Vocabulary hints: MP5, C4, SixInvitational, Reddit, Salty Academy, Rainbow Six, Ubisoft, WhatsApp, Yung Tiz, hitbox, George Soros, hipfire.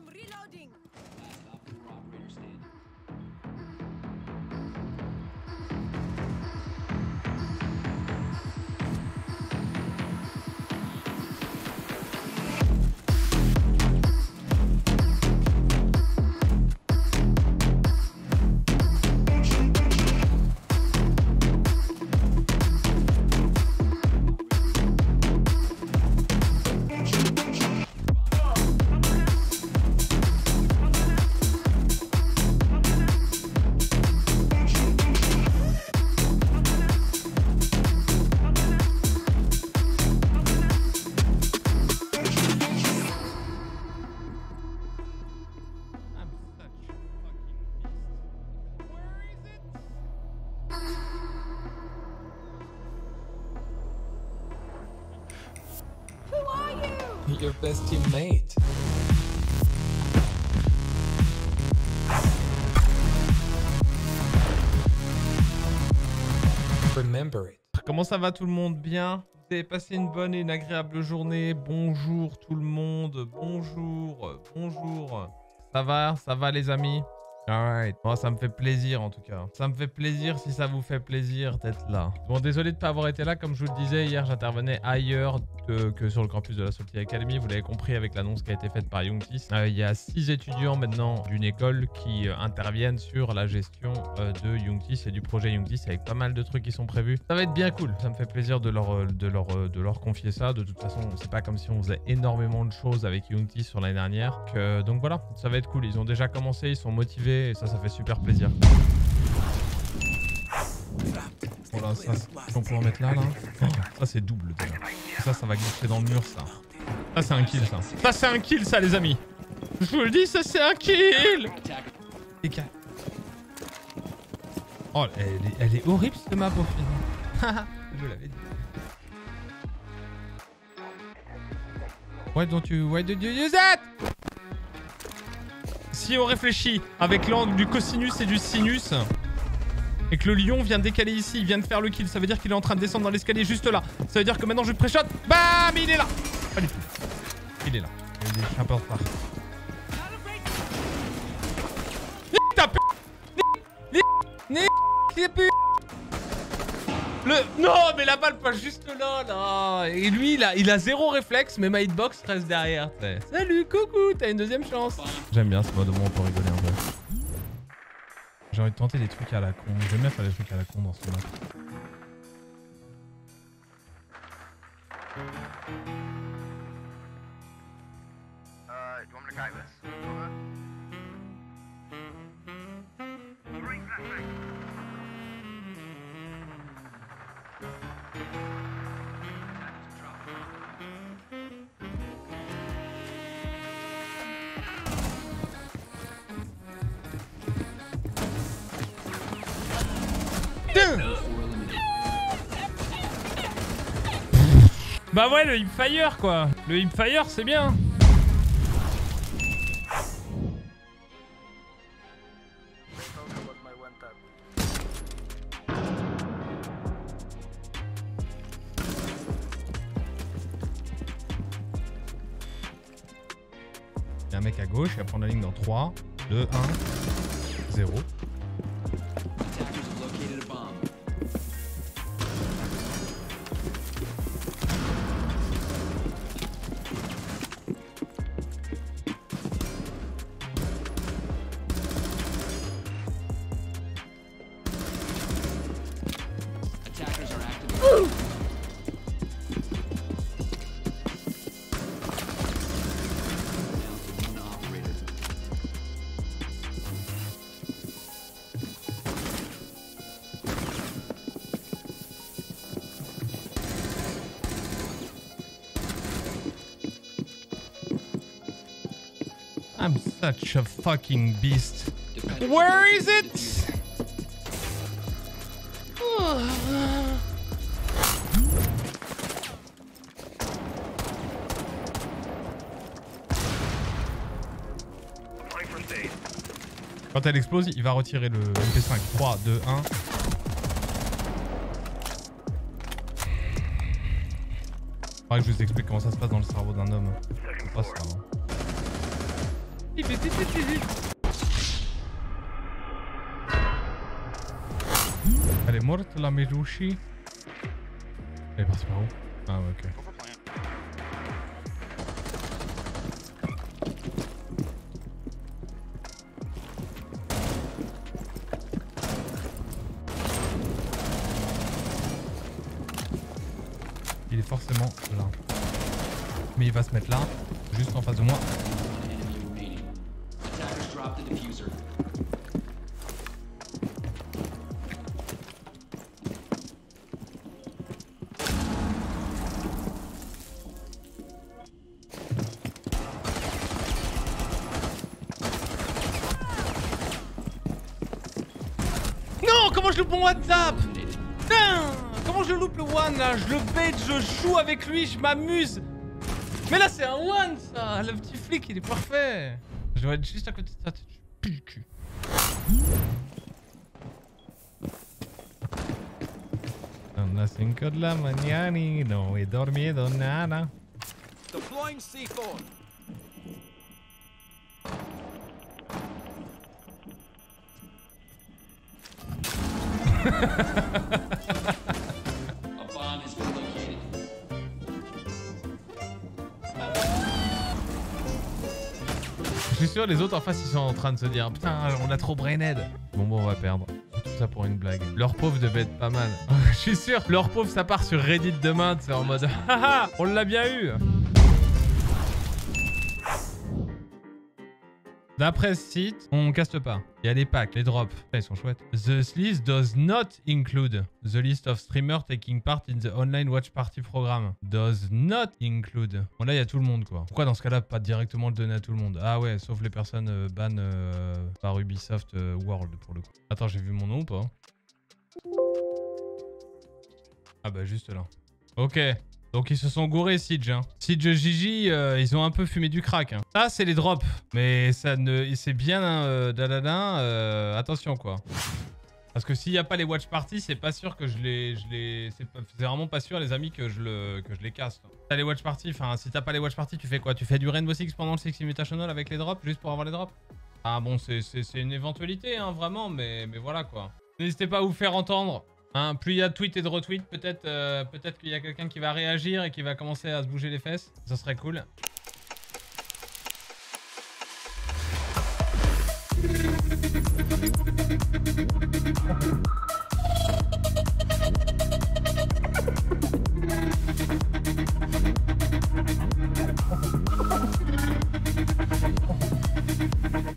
I'm reloading. Your best teammate. Remember it. Comment ça va tout le monde? Bien? Vous avez passé une bonne et une agréable journée? Bonjour tout le monde. Bonjour. Bonjour. Ça va les amis? Alright. Moi, ça me fait plaisir en tout cas. Ça me fait plaisir si ça vous fait plaisir d'être là. Bon, désolé de ne pas avoir été là. Comme je vous le disais, hier, j'intervenais ailleurs que sur le campus de la Salty Academy. Vous l'avez compris avec l'annonce qui a été faite par Yung Tiz. Il y a 6 étudiants maintenant d'une école qui interviennent sur la gestion de Yung Tiz et du projet Yung Tiz avec pas mal de trucs qui sont prévus. Ça va être bien cool. Ça me fait plaisir de leur confier ça. De toute façon, c'est pas comme si on faisait énormément de choses avec Yung Tiz sur l'année dernière. Donc voilà, ça va être cool. Ils ont déjà commencé, ils sont motivés. Et ça, ça fait super plaisir. Voilà, ça, on peut en mettre là, là. Oh, ça, c'est double, déjà. Ça va glisser dans le mur, ça. Ça, c'est un kill, ça. Ça, c'est un kill, ça, les amis. Je vous le dis, ça, c'est un kill. Oh, elle est horrible, cette map, au final. Je l'avais dit. Why did you use it? Si on réfléchit avec l'angle du cosinus et du sinus et que le lion vient décaler ici, il vient de faire le kill, ça veut dire qu'il est en train de descendre dans l'escalier juste là. Ça veut dire que maintenant je pré-shot. Bam, il est là. Pas du tout. Il est là. Il est un peu en retard. Non, mais la balle passe juste là, là. Et lui, il a zéro réflexe, mais ma hitbox reste derrière. Salut, coucou, t'as une deuxième chance. J'aime bien ce mode, au moins on peut rigoler un peu. J'ai envie de tenter des trucs à la con. J'aime bien faire des trucs à la con dans ce mode. Bah ouais, le hipfire quoi. Le hipfire c'est bien. Il y a un mec à gauche, il va prendre la ligne dans 3, 2, 1, 0. I'm such a fucking beast. Where is it? Quand elle explose, il va retirer le MP5. 3, 2, 1. Faudrait que je vous explique comment ça se passe dans le cerveau d'un homme. C'est pas ça. Hein. Elle est morte, la Merushi. Elle est partie par où? Ah ouais, ok. Il est forcément là. Mais il va se mettre là, juste en face de moi. WhatsApp. Putain, comment je loupe le one là? Je le bait, je joue avec lui, je m'amuse. Mais là c'est un one ça. Le petit flic il est parfait. Je dois être juste à côté de ça, je pue le cul. Donna cinco de la mañana, no he dormido nada. Deploying C4. A bomb has been located. Je suis sûr les autres en face ils sont en train de se dire putain on a trop brainhead. Bon bon on va perdre. Tout ça pour une blague. Leur pauvre devait être pas mal. Je suis sûr leur pauvre ça part sur Reddit demain c'est en mode haha on l'a bien eu. D'après ce site, on caste pas. Il y a les packs, les drops. Ils sont chouettes. This list does not include the list of streamers taking part in the online watch party program. Does not include. Bon là, il y a tout le monde quoi. Pourquoi dans ce cas-là, pas directement le donner à tout le monde? Ah ouais, sauf les personnes ban par Ubisoft World pour le coup. Attends, j'ai vu mon nom ou pas? Ah bah juste là. Ok. Donc ils se sont gourés Siege. Hein. Siege Gigi, ils ont un peu fumé du crack. Hein. Ça c'est les drops. Mais ça ne... c'est bien attention quoi. Parce que s'il n'y a pas les watch parties, c'est pas sûr que je les... C'est vraiment pas sûr les amis que je les casse. Hein. T'as les watch parties, enfin si t'as pas les watch parties, tu fais quoi? Tu fais du Rainbow Six pendant le Six Invitational avec les drops, juste pour avoir les drops? Ah bon, c'est une éventualité, hein, vraiment, mais voilà quoi. N'hésitez pas à vous faire entendre. Hein, plus il y a de tweets et de retweets, peut-être qu'il y a quelqu'un qui va réagir et qui va commencer à se bouger les fesses. Ça serait cool.